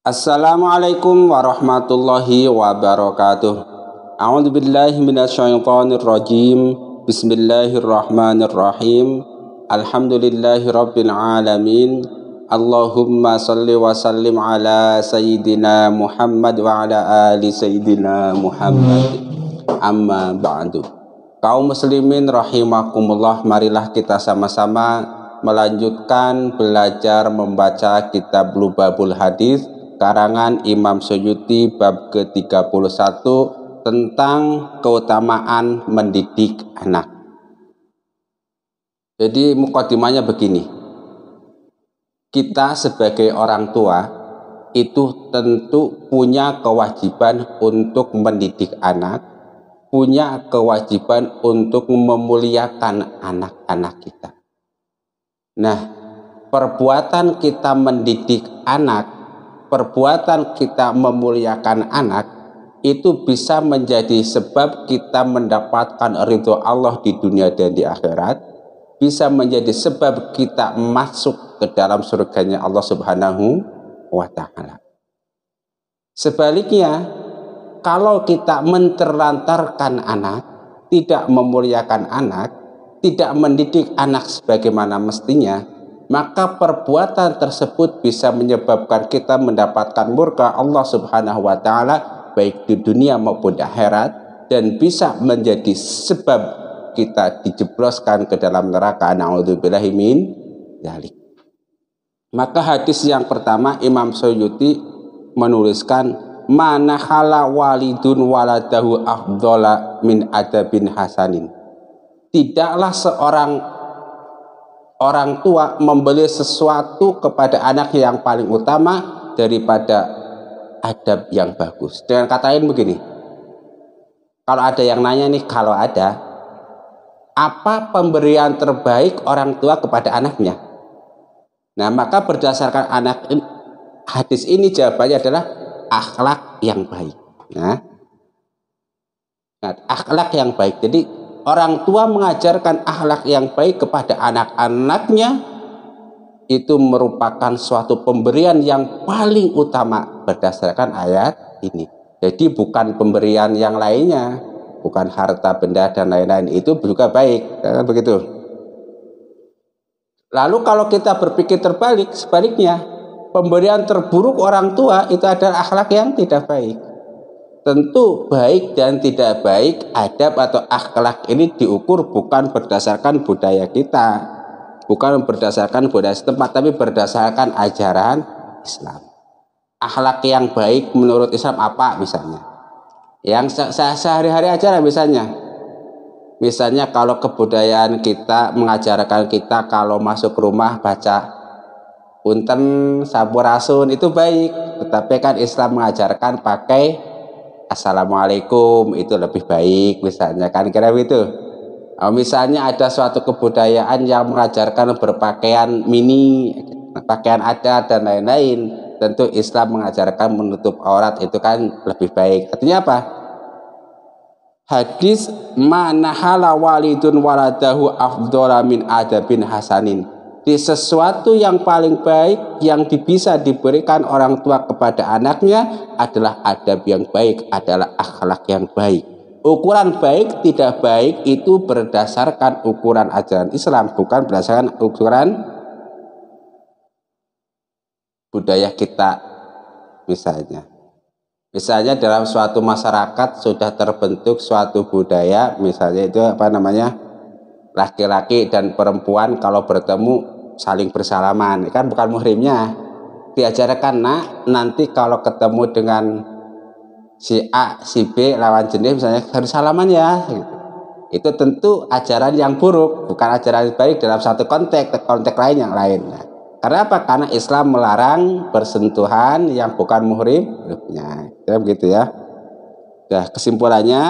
Assalamualaikum warahmatullahi wabarakatuh. A'udzubillahi minasyaitonirrajim. Bismillahirrahmanirrahim. Alhamdulillahirabbil alamin. Allahumma shalli wa sallim ala sayyidina Muhammad wa ala ali sayyidina Muhammad. Amma ba'du. Kaum muslimin rahimakumullah, marilah kita sama-sama melanjutkan belajar membaca kitab Lubabul Hadis karangan Imam Suyuti bab ke-31 tentang keutamaan mendidik anak. Jadi mukadimahnya begini. Kita sebagai orang tua itu tentu punya kewajiban untuk mendidik anak, punya kewajiban untuk memuliakan anak-anak kita. Nah, perbuatan kita mendidik anak, perbuatan kita memuliakan anak itu bisa menjadi sebab kita mendapatkan ridho Allah di dunia dan di akhirat, bisa menjadi sebab kita masuk ke dalam surganya Allah Subhanahu wa Ta'ala. Sebaliknya, kalau kita menterlantarkan anak, tidak memuliakan anak, tidak mendidik anak sebagaimana mestinya, maka perbuatan tersebut bisa menyebabkan kita mendapatkan murka Allah Subhanahu wa Ta'ala baik di dunia maupun di akhirat, dan bisa menjadi sebab kita dijebloskan ke dalam neraka. Na'udzubillahi min dzalik. Maka hadis yang pertama Imam Suyuti menuliskan, mana khala walidun waladahu afdhala min adabin hasanin. Tidaklah seorang orang tua membeli sesuatu kepada anak yang paling utama daripada adab yang bagus. Dengan kata lain begini, kalau ada yang nanya nih, kalau ada, apa pemberian terbaik orang tua kepada anaknya? Nah, maka berdasarkan hadis ini jawabannya adalah akhlak yang baik. Nah, akhlak yang baik. Jadi orang tua mengajarkan akhlak yang baik kepada anak-anaknya itu merupakan suatu pemberian yang paling utama berdasarkan ayat ini. Jadi bukan pemberian yang lainnya, bukan harta benda dan lain-lain, itu juga baik, kan begitu. Lalu kalau kita berpikir terbalik, sebaliknya, pemberian terburuk orang tua itu adalah akhlak yang tidak baik. Tentu baik dan tidak baik, adab atau akhlak ini diukur bukan berdasarkan budaya kita, bukan berdasarkan budaya setempat, tapi berdasarkan ajaran Islam. Akhlak yang baik menurut Islam apa misalnya? Yang sehari-hari ajaran misalnya kalau kebudayaan kita mengajarkan kita kalau masuk rumah baca punten sampurasun itu baik, tetapi kan Islam mengajarkan pakai assalamualaikum itu lebih baik misalnya, kan kira gitu. Misalnya ada suatu kebudayaan yang mengajarkan berpakaian mini, pakaian adat dan lain-lain, tentu Islam mengajarkan menutup aurat itu kan lebih baik. Artinya apa? Hadis mana hala walidun waladahu afdhala min adabin hasanin. Di sesuatu yang paling baik yang bisa diberikan orang tua kepada anaknya adalah adab yang baik, adalah akhlak yang baik. Ukuran baik tidak baik itu berdasarkan ukuran ajaran Islam, bukan berdasarkan ukuran budaya kita misalnya. Misalnya dalam suatu masyarakat sudah terbentuk suatu budaya, misalnya itu apa namanya? Laki-laki dan perempuan kalau bertemu saling bersalaman, kan bukan muhrimnya. Diajarkan, nak, nanti kalau ketemu dengan si A, si B lawan jenis misalnya harus salaman ya. Itu tentu ajaran yang buruk, bukan ajaran yang baik dalam satu konteks lain yang lain. Karena apa? Karena Islam melarang bersentuhan yang bukan muhrimnya. Ya, begitu ya. Nah, kesimpulannya,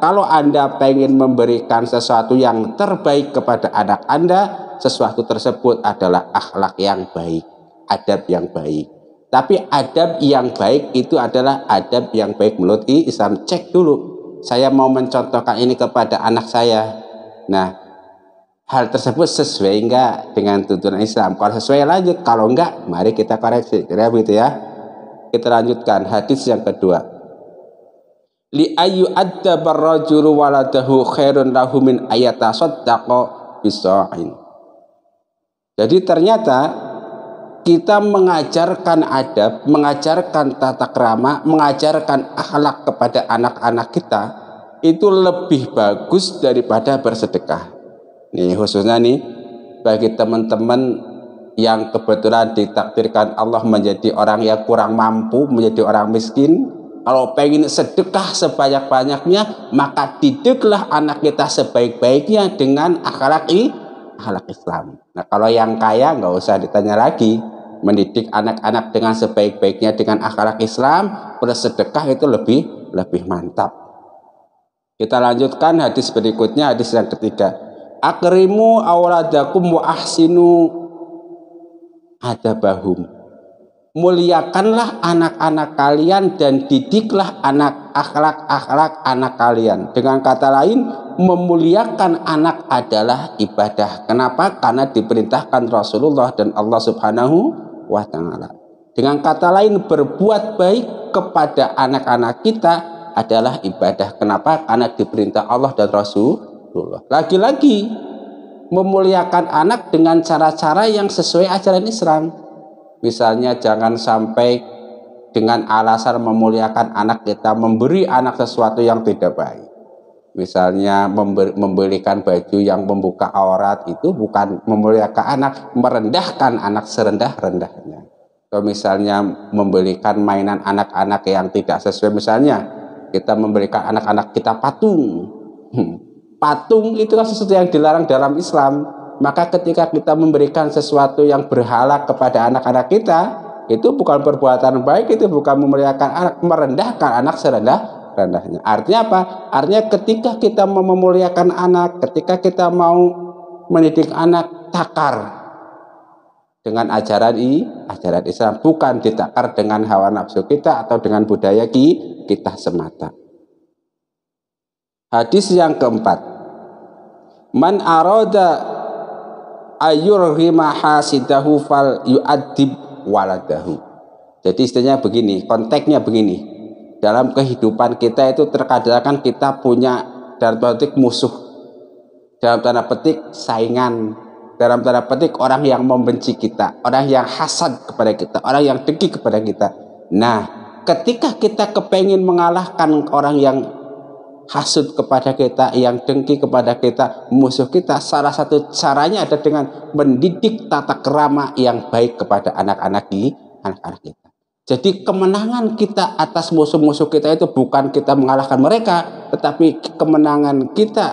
kalau Anda pengen memberikan sesuatu yang terbaik kepada anak Anda, sesuatu tersebut adalah akhlak yang baik, adab yang baik. Tapi adab yang baik itu adalah adab yang baik menurut Islam. Cek dulu, saya mau mencontohkan ini kepada anak saya. Nah, hal tersebut sesuai enggak dengan tuntunan Islam? Kalau sesuai lanjut, kalau enggak, mari kita koreksi. Kira-kira begitu ya. Kita lanjutkan hadis yang kedua. Li ayyu addabar rajulu waladahu khairun lahu min ayata saddaqa bisa'in. Jadi ternyata kita mengajarkan adab, mengajarkan tata krama, mengajarkan akhlak kepada anak-anak kita itu lebih bagus daripada bersedekah. Nih khususnya nih bagi teman-teman yang kebetulan ditakdirkan Allah menjadi orang yang kurang mampu, menjadi orang miskin. Kalau pengen sedekah sebanyak-banyaknya, maka didiklah anak kita sebaik-baiknya dengan akhlak Islam. Nah, kalau yang kaya nggak usah ditanya lagi, mendidik anak-anak dengan sebaik-baiknya dengan akhlak Islam, bersedekah itu lebih mantap. Kita lanjutkan hadis berikutnya, hadis yang ketiga. Akrimu auladakum wa ahsinu adabahum. Muliakanlah anak-anak kalian dan didiklah akhlak-akhlak anak kalian. Dengan kata lain, memuliakan anak adalah ibadah. Kenapa? Karena diperintahkan Rasulullah dan Allah SWT. Dengan kata lain, berbuat baik kepada anak-anak kita adalah ibadah. Kenapa? Karena diperintah Allah dan Rasulullah. Lagi-lagi memuliakan anak dengan cara-cara yang sesuai ajaran Islam. Misalnya jangan sampai dengan alasan memuliakan anak kita memberi anak sesuatu yang tidak baik. Misalnya membelikan baju yang membuka aurat, itu bukan memuliakan anak, merendahkan anak serendah-rendahnya. Atau misalnya membelikan mainan anak-anak yang tidak sesuai. Misalnya kita membelikan anak-anak kita patung. Patung itu kan sesuatu yang dilarang dalam Islam. Maka ketika kita memberikan sesuatu yang berhala kepada anak-anak kita, itu bukan perbuatan baik, itu bukan memuliakan anak, merendahkan anak serendah-rendahnya. Artinya apa? Artinya ketika kita mau memuliakan anak, ketika kita mau mendidik anak, takar dengan ajaran Islam, bukan ditakar dengan hawa nafsu kita atau dengan budaya kita semata. Hadis yang keempat. Man arada ayurghima hasidahu fal yu'addib waladahu. Jadi istilahnya begini, konteksnya begini. Dalam kehidupan kita itu terkadang kita punya dalam tanda petik musuh, dalam tanda petik saingan, dalam tanda petik orang yang membenci kita, orang yang hasad kepada kita, orang yang dengki kepada kita. Nah, ketika kita kepengen mengalahkan orang yang hasud kepada kita, yang dengki kepada kita, musuh kita, salah satu caranya ada dengan mendidik tata krama yang baik kepada anak-anak kita. Jadi kemenangan kita atas musuh-musuh kita itu bukan kita mengalahkan mereka, tetapi kemenangan kita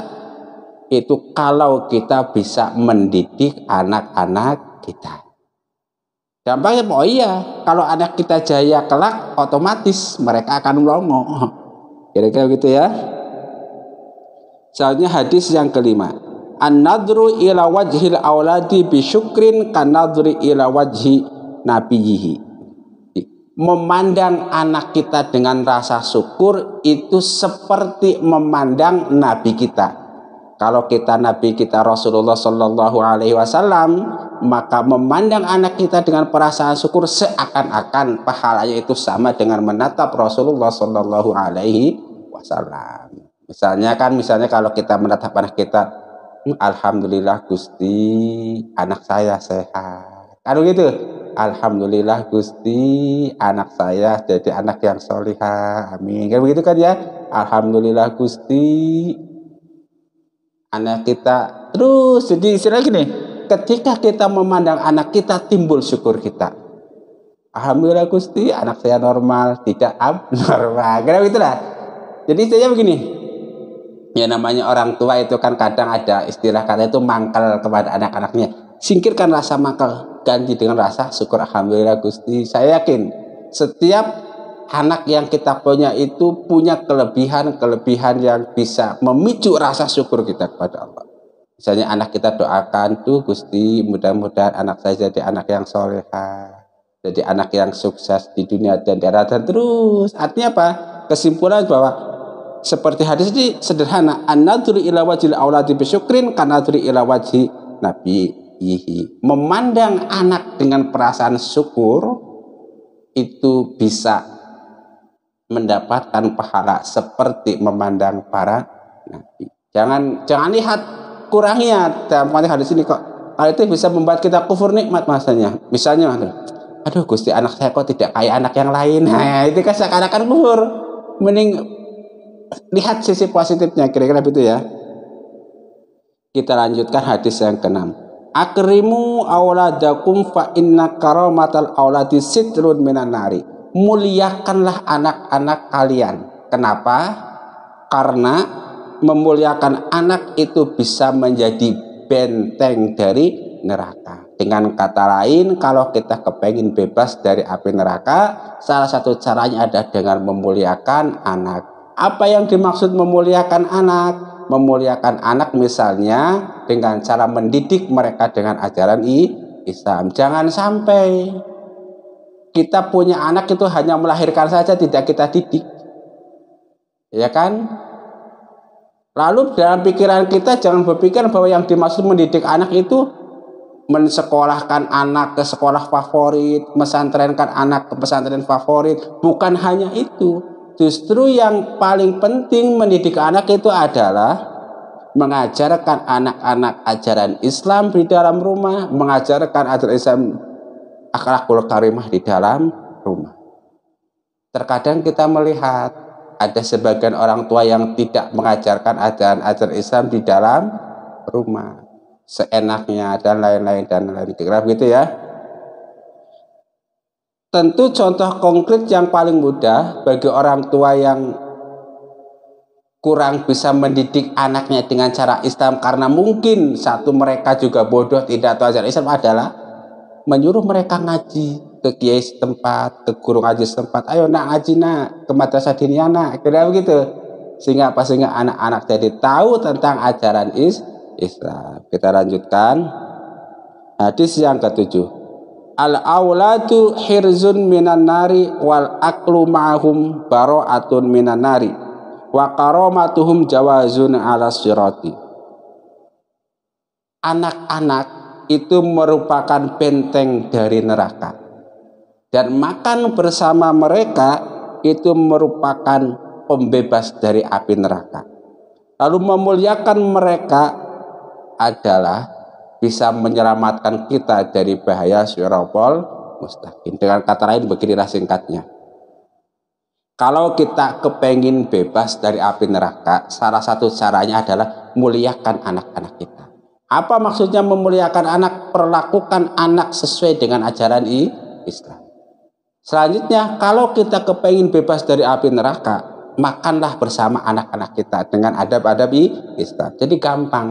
itu kalau kita bisa mendidik anak-anak kita. Dampaknya, oh iya, kalau anak kita jaya kelak, otomatis mereka akan melongo. Kira-kira begitu ya. Selanjutnya hadis yang kelima. An-nadru ila wajhil auladi bisyukrin kan-nadri ila wajhi nabiyhi. Memandang anak kita dengan rasa syukur itu seperti memandang nabi kita. Kalau kita nabi kita Rasulullah Shallallahu Alaihi Wasallam, maka memandang anak kita dengan perasaan syukur seakan-akan pahalanya itu sama dengan menatap Rasulullah Shallallahu Alaihi Wasallam. Misalnya kalau kita menatap anak kita, alhamdulillah Gusti anak saya sehat. Kalau gitu, alhamdulillah Gusti anak saya jadi anak yang solihah. Amin. Kayak begitu kan ya? Alhamdulillah Gusti anak kita terus jadi istilah gini. Ketika kita memandang anak kita timbul syukur kita. Alhamdulillah Gusti anak saya normal, tidak abnormal. Kayak gitulah. Jadi istilahnya begini. Ya namanya orang tua itu kan kadang ada istilah kata itu mangkal kepada anak-anaknya. Singkirkan rasa mangkal, ganti dengan rasa syukur. Alhamdulillah Gusti. Saya yakin setiap anak yang kita punya itu punya kelebihan-kelebihan yang bisa memicu rasa syukur kita kepada Allah. Misalnya anak kita doakan, tuh Gusti mudah-mudahan anak saya jadi anak yang solehah, jadi anak yang sukses di dunia dan di akhirat terus. Artinya apa? Kesimpulan bahwa seperti hadis ini sederhana, an-nadru ila wajhil auladi bisyukrin kan-nadri ila wajhi nabiyhi. Memandang anak dengan perasaan syukur itu bisa mendapatkan pahala seperti memandang para nabi. Jangan lihat kurangnya. Dalam konteks hadis ini kok hal itu bisa membuat kita kufur nikmat masanya. Misalnya, aduh Gusti, anak saya kok tidak kayak anak yang lain. Nah, itu kan seakan-akan kufur. Mending lihat sisi positifnya, kira-kira begitu ya. Kita lanjutkan hadis yang ke-6. Akrimu auladakum fa inna karamatal auladi sitrun minan nari. Muliakanlah anak-anak kalian. Kenapa? Karena memuliakan anak itu bisa menjadi benteng dari neraka. Dengan kata lain, kalau kita kepengin bebas dari api neraka, salah satu caranya adalah dengan memuliakan anak. Apa yang dimaksud memuliakan anak? Memuliakan anak misalnya dengan cara mendidik mereka dengan ajaran Islam. Jangan sampai kita punya anak itu hanya melahirkan saja, tidak kita didik, ya kan? Lalu dalam pikiran kita jangan berpikir bahwa yang dimaksud mendidik anak itu mensekolahkan anak ke sekolah favorit, mesantrenkan anak ke pesantren favorit. Bukan hanya itu. Justru yang paling penting mendidik anak itu adalah mengajarkan anak-anak ajaran Islam di dalam rumah, mengajarkan ajaran Islam akhlakul karimah di dalam rumah. Terkadang kita melihat ada sebagian orang tua yang tidak mengajarkan ajaran-ajaran Islam di dalam rumah, seenaknya dan lain-lain dan lain-lain. Kira-kira begitu ya. Tentu contoh konkret yang paling mudah bagi orang tua yang kurang bisa mendidik anaknya dengan cara Islam, karena mungkin satu mereka juga bodoh tidak tahu ajaran Islam, adalah menyuruh mereka ngaji ke kiai setempat, ke guru ngaji setempat. Ayo nak ngaji nak, ke madrasah diniyah nak, kira-kira begitu. Sehingga apa? Sehingga anak-anak jadi tahu tentang ajaran Islam. Kita lanjutkan hadis yang ke-7. Al-awladu hirzun minan nari wal aklu ma'ahum bara'atun minan nari wa karamatuhum jawazun ala sirati. Anak-anak itu merupakan benteng dari neraka, dan makan bersama mereka itu merupakan pembebas dari api neraka. Lalu memuliakan mereka adalah bisa menyelamatkan kita dari bahaya syirokul mustaqim. Dengan kata lain, beginilah singkatnya. Kalau kita kepengin bebas dari api neraka, salah satu caranya adalah muliakan anak-anak kita. Apa maksudnya memuliakan anak? Perlakukan anak sesuai dengan ajaran Islam. Selanjutnya, kalau kita kepengin bebas dari api neraka, makanlah bersama anak-anak kita dengan adab-adab Islam. Jadi gampang.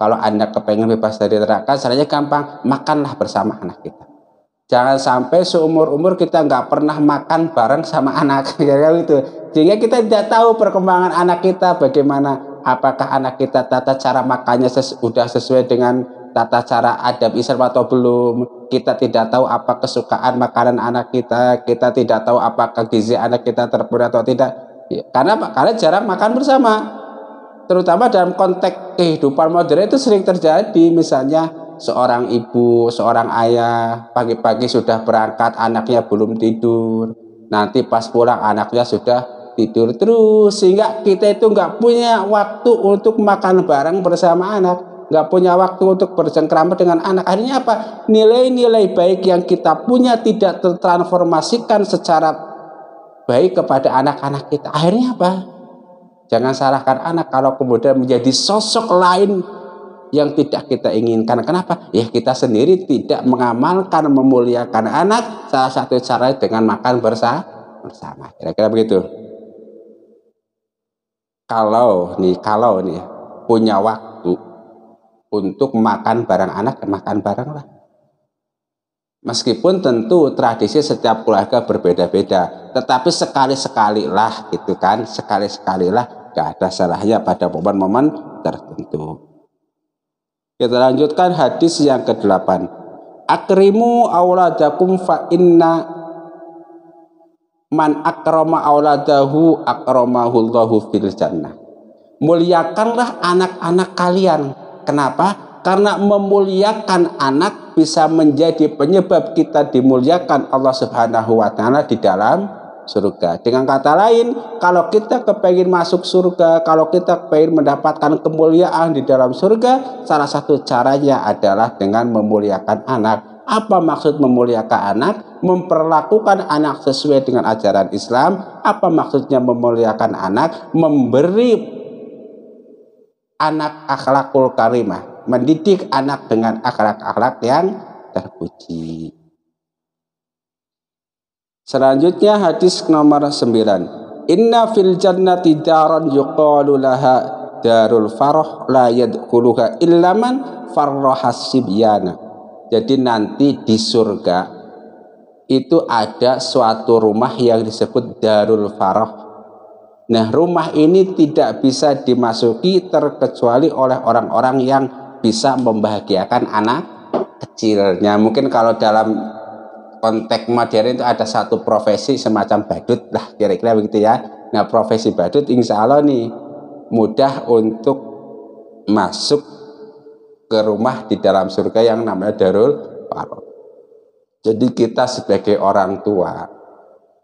Kalau Anda kepengen bebas dari neraka, caranya gampang, makanlah bersama anak kita. Jangan sampai seumur-umur kita nggak pernah makan bareng sama anak, gitu. Sehingga kita tidak tahu perkembangan anak kita bagaimana. Apakah anak kita tata cara makannya sudah sesuai dengan tata cara adab Islam atau belum. Kita tidak tahu apa kesukaan makanan anak kita. Kita tidak tahu apakah gizi anak kita terpenuhi atau tidak. Ya, karena jarang makan bersama. Terutama dalam konteks kehidupan modern itu sering terjadi. Misalnya seorang ibu, seorang ayah pagi-pagi sudah berangkat, anaknya belum tidur. Nanti pas pulang anaknya sudah tidur terus. Sehingga kita itu nggak punya waktu untuk makan bareng bersama anak. Nggak punya waktu untuk bercengkrama dengan anak. Akhirnya apa? Nilai-nilai baik yang kita punya tidak tertransformasikan secara baik kepada anak-anak kita. Akhirnya apa? Jangan salahkan anak kalau kemudian menjadi sosok lain yang tidak kita inginkan. Kenapa? Ya kita sendiri tidak mengamalkan memuliakan anak. Salah satu caranya dengan makan bersama. Kira-kira begitu. Kalau nih punya waktu untuk makan bareng anak, makan bareng lah. Meskipun tentu tradisi setiap keluarga berbeda-beda, tetapi sekali-sekalilah gitu kan, sekali-sekalilah. Gak ada salahnya pada momen-momen tertentu. Kita lanjutkan hadis yang ke-8. Akrimu auladakum fa inna man akrama auladahu akramahullahu fil jannah. Muliakanlah anak-anak kalian. Kenapa? karena memuliakan anak bisa menjadi penyebab kita dimuliakan Allah Subhanahu wa Ta'ala di dalam surga. Dengan kata lain, kalau kita kepengen masuk surga, kalau kita kepengen mendapatkan kemuliaan di dalam surga, salah satu caranya adalah dengan memuliakan anak. Apa maksud memuliakan anak? Memperlakukan anak sesuai dengan ajaran Islam. Apa maksudnya memuliakan anak? Memberi anak akhlakul karimah, mendidik anak dengan akhlak-akhlak yang terpuji. Selanjutnya hadis nomor 9. Inna fil jannati daran yuqalu laha darul farah la yadkhuluha illa man farrahas sibyana. Jadi nanti di surga itu ada suatu rumah yang disebut Darul Farah. Nah, rumah ini tidak bisa dimasuki terkecuali oleh orang-orang yang bisa membahagiakan anak kecilnya. Mungkin kalau dalam konteks modern itu ada satu profesi semacam badut lah, kira-kira begitu ya. Nah, profesi badut insya Allah nih mudah untuk masuk ke rumah di dalam surga yang namanya Darul Farah. Jadi kita sebagai orang tua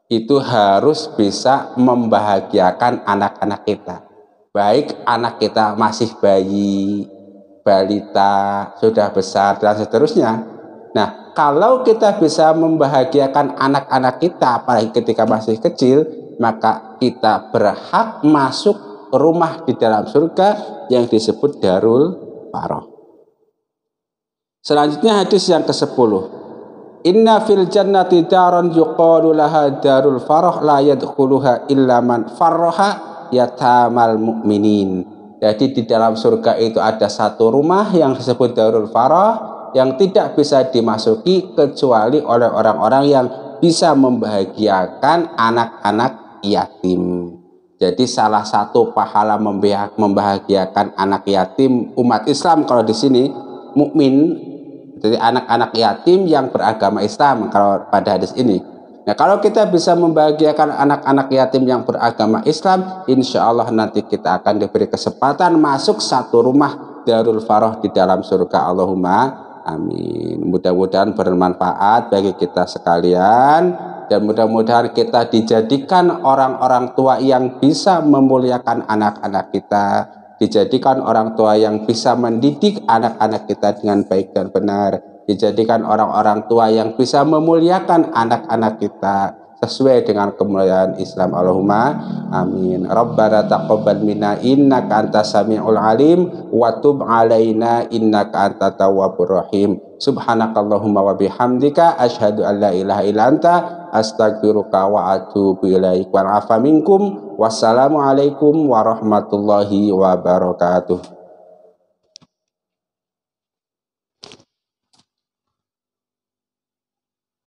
itu harus bisa membahagiakan anak-anak kita. Baik anak kita masih bayi, balita, sudah besar, dan seterusnya. Nah, kalau kita bisa membahagiakan anak-anak kita, apalagi ketika masih kecil, maka kita berhak masuk rumah di dalam surga yang disebut Darul Farah. Selanjutnya hadis yang ke-10. Inna fil jannati daran yuqalu laha darul farah la yadkhuluha illa man farraha yatamal mu'minin. Jadi di dalam surga itu ada satu rumah yang disebut Darul Farah yang tidak bisa dimasuki kecuali oleh orang-orang yang bisa membahagiakan anak-anak yatim. Jadi salah satu pahala membahagiakan anak yatim umat Islam kalau di sini mukmin. Jadi anak-anak yatim yang beragama Islam kalau pada hadis ini. Nah, kalau kita bisa membahagiakan anak-anak yatim yang beragama Islam, insya Allah nanti kita akan diberi kesempatan masuk satu rumah Darul Farah di dalam surga. Allahumma amin. Mudah-mudahan bermanfaat bagi kita sekalian. Dan mudah-mudahan kita dijadikan orang-orang tua yang bisa memuliakan anak-anak kita. Dijadikan orang tua yang bisa mendidik anak-anak kita dengan baik dan benar. Dijadikan orang-orang tua yang bisa memuliakan anak-anak kita sesuai dengan kemuliaan Islam. Allahumma amin. Rabbana taqabbal minna innaka antas samiul alim wa tub alaina innaka antat tawwabur rahim. Subhanakallahumma wa bihamdika asyhadu an la ilaha illa anta astaghfiruka wa atubu ilaika. Wa'afa minkum. Wassalamualaikum warahmatullahi wabarakatuh.